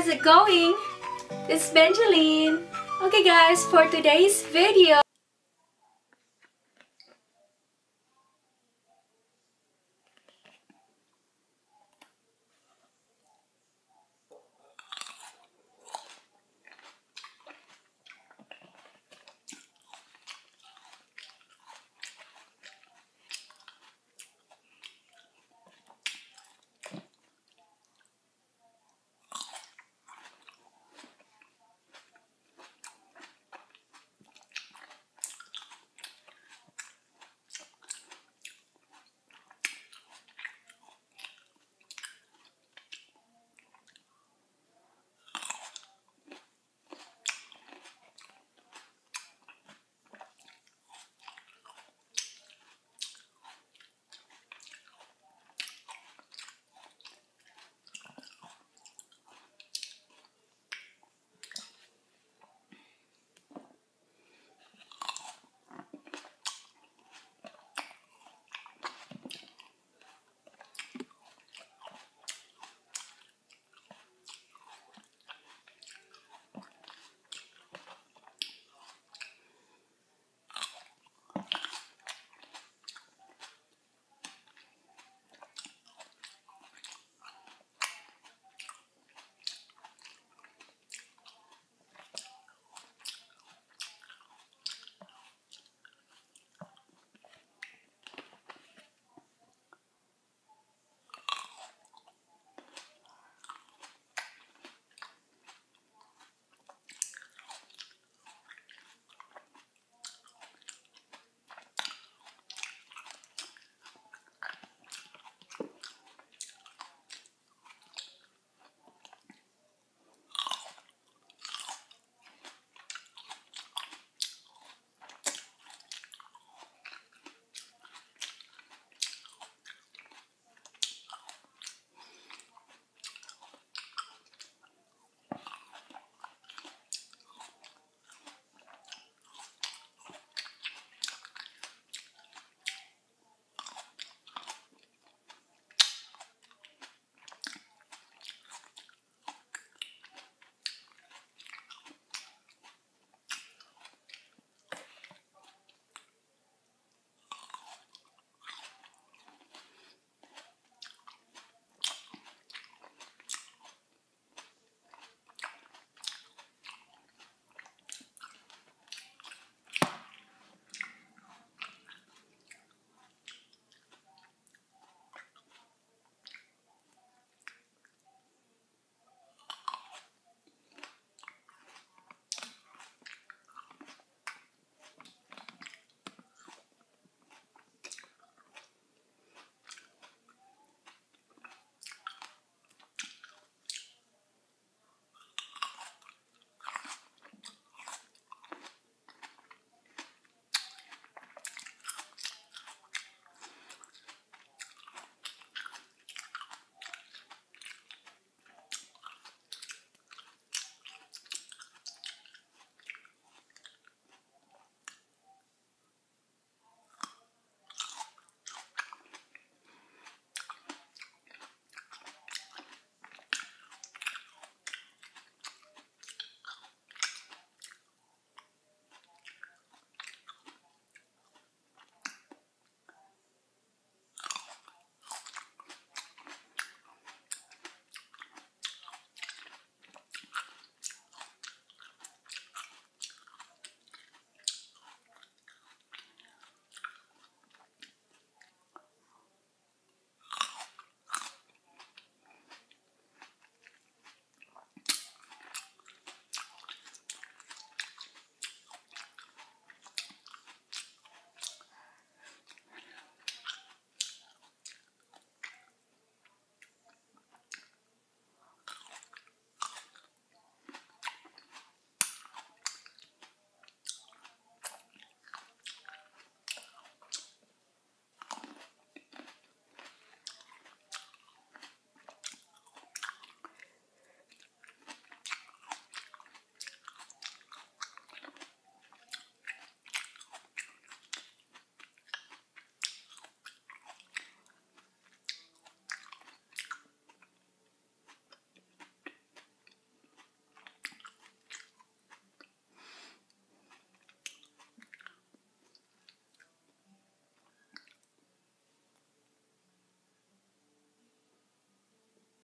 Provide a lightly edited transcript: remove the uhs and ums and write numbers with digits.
how's it going? It's Benjeline. Okay guys, for today's video,